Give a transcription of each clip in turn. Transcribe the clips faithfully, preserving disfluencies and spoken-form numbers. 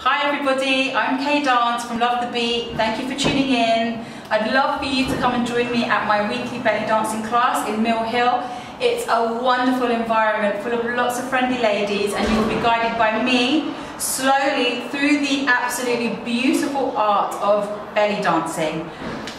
Hi everybody, I'm Kay Dance from Love The Beat. Thank you for tuning in. I'd love for you to come and join me at my weekly belly dancing class in Mill Hill. It's a wonderful environment full of lots of friendly ladies, and you'll be guided by me slowly through the absolutely beautiful art of belly dancing.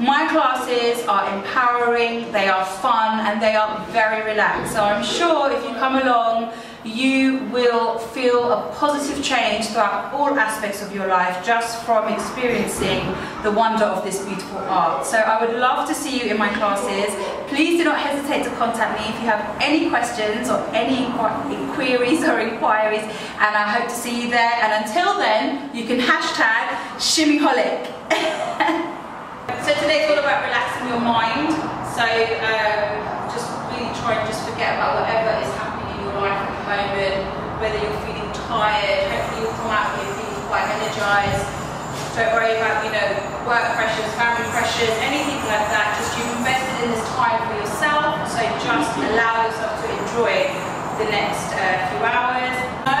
My classes are empowering, they are fun, and they are very relaxed. So I'm sure if you come along, you will feel a positive change throughout all aspects of your life just from experiencing the wonder of this beautiful art. So I would love to see you in my classes. Please do not hesitate to contact me if you have any questions or any queries or inquiries, and I hope to see you there. And until then, you can hashtag shimmyholic. So today's all about relaxing your mind. So um, just really try and just forget about whatever is happening at the moment, whether you're feeling tired. Hopefully you'll come out here feeling quite energised. Don't worry about, you know, work pressures, family pressures, anything like that. Just you've invested in this time for yourself, so just allow yourself to enjoy the next uh, few hours. No?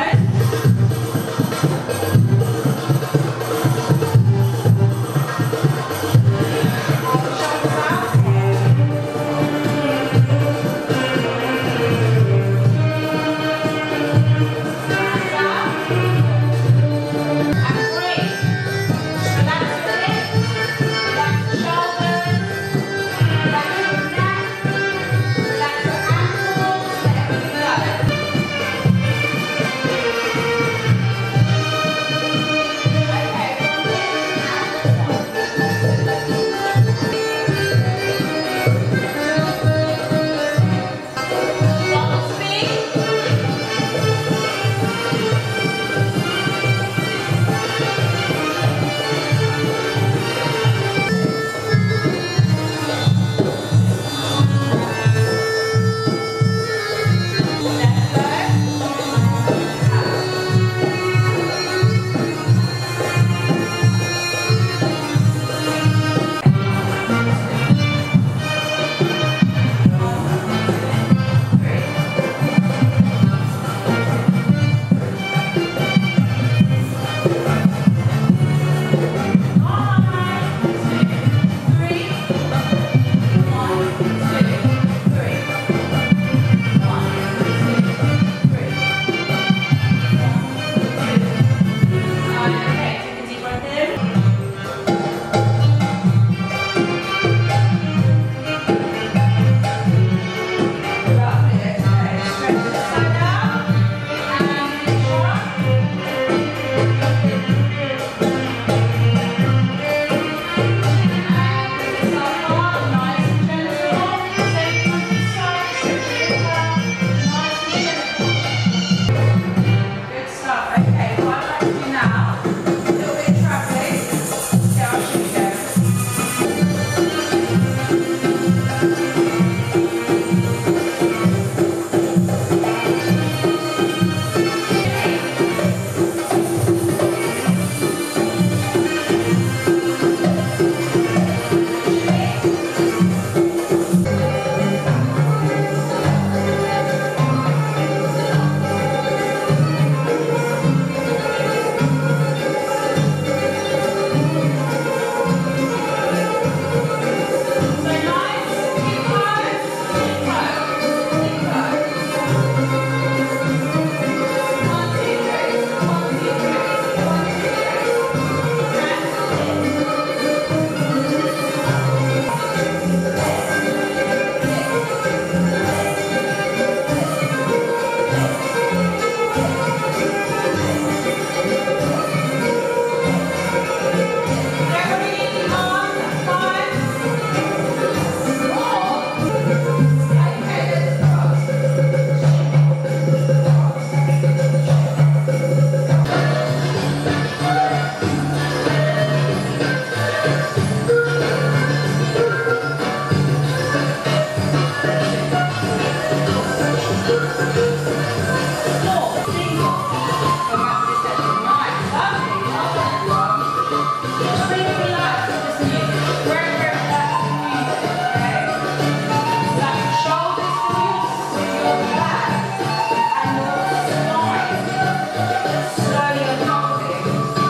Slowly unfolding.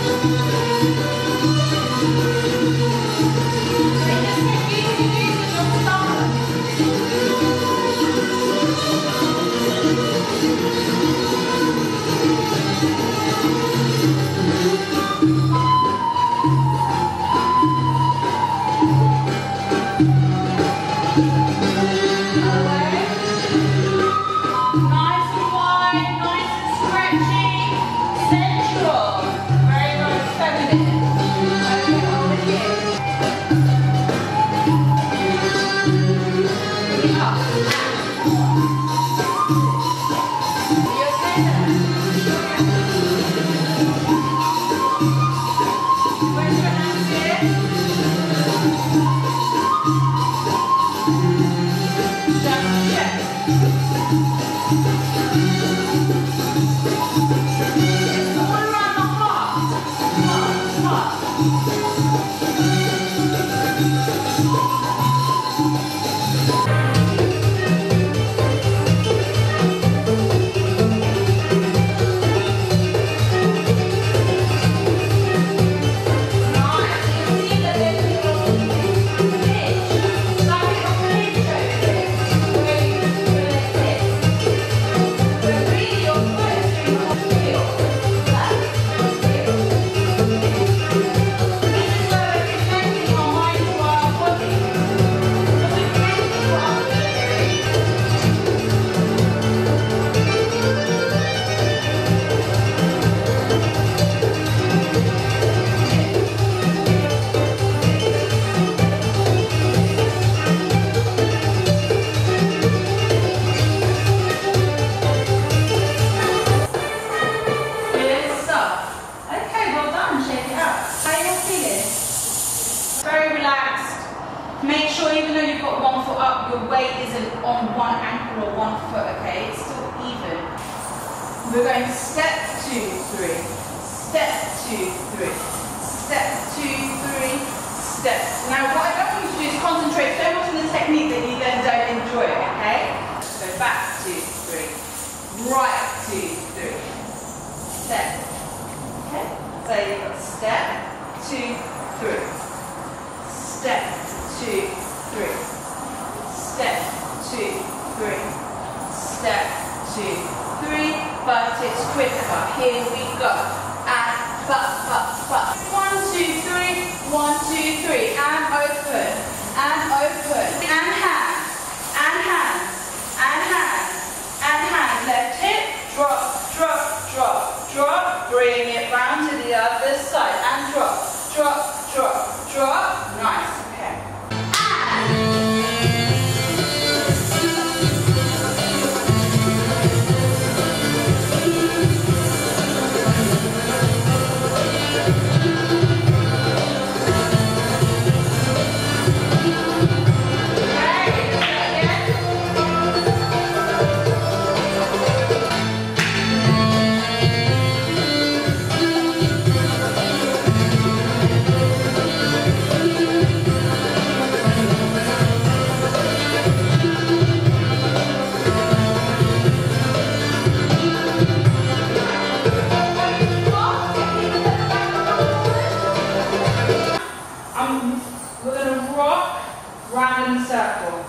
circle.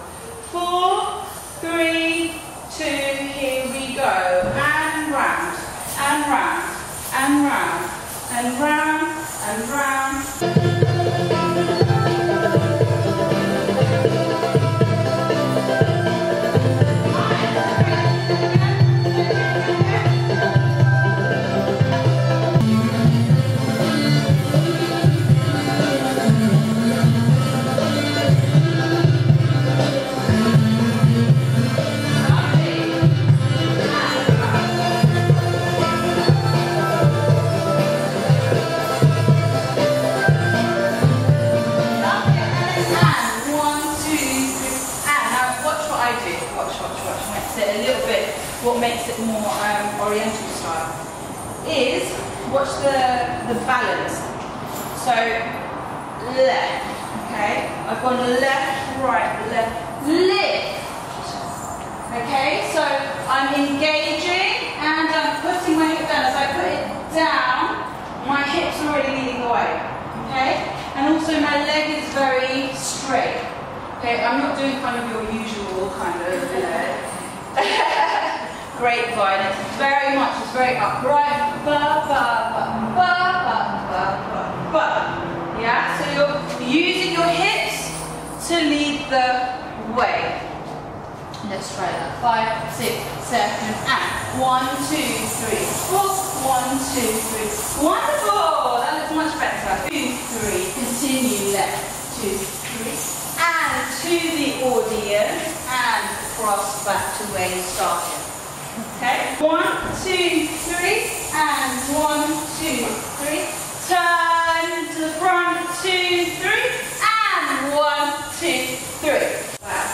Four, three, two, here we go. And round, and round, and round, and round, and round. What makes it more um, oriental style is, watch the, the balance. So, left, okay? I've gone left, right, left, lift. Okay, so I'm engaging and I'm putting my hip down. As I put it down, my hips are already leading the way, okay? And also my leg is very straight. Okay, I'm not doing kind of your usual kind of, you know. Grapevine. It's very much, it's very upright. Ba, ba, ba, ba, ba, ba, ba, ba. Yeah, so you're using your hips to lead the way. Let's try that. Five, six, seven, and one, two, three, four. One, two, three. Wonderful! That looks much better. Two, three. Continue left. Two, three. And to the audience. And cross back to where you started. Okay, one, two, three, and one, two, three. Turn to the front, two, three, and one, two, three. Back,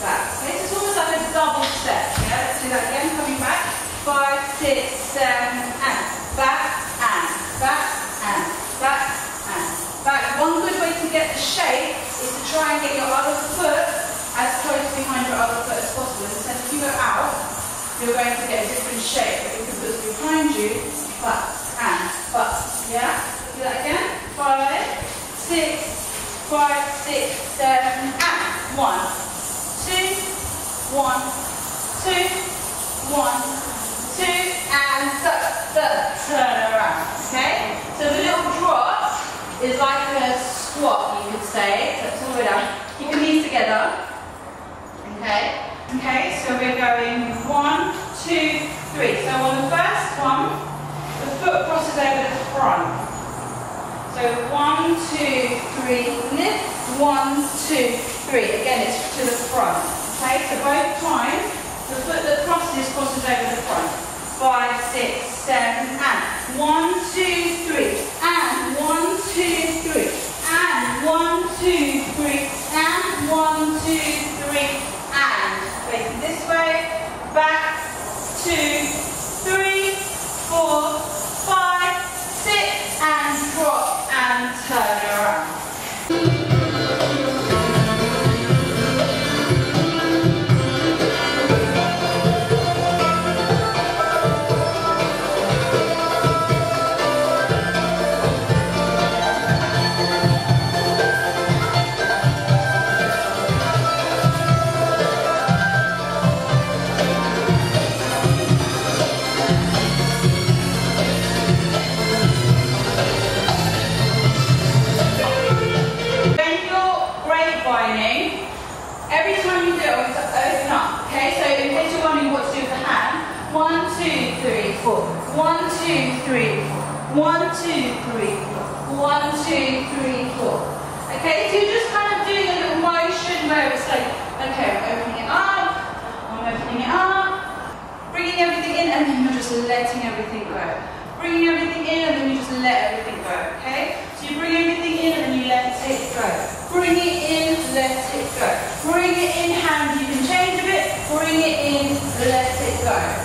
back. Okay, so it's almost like a double step. Yeah, let's do that again. Coming back. Five, six, seven, and back, and back, and back, and back. One good way to get the shape is to try and get your other foot as close behind your other foot as possible. Instead, if you go out, you're going to get a different shape, but you can put it behind you, but, and, but, yeah? Do that again. Five, six, five, six, seven, and one, two, one, two, one, two, and so, the turn around, okay? So the little drop is like a squat, you could say, so it's all the way down. Keep your knees together, okay? Okay, so we're going one, two, three. So on the first one, the foot crosses over the front. So one, two, three, lift, one, two, three. Again, it's to the front. Okay, so both times, the foot that crosses, crosses over the front. Five, six, seven, and one, two, three, and one, two, three, and one, two, three, and one, two, three. Facing this way, back, two, three, four, five, six, and drop and turn around. One, two, three, four. One, two, three, four. One, two, three, four. Okay, so you're just kind of doing a little motion where it's like, okay, I'm opening it up, I'm opening it up, bringing everything in, and then you're just letting everything go. Bringing everything in, and then you just let everything go, okay? So you bring everything in, and you let it go. Bring it in, let it go. Bring it in, hand, you can change a bit. Bring it in, let it go.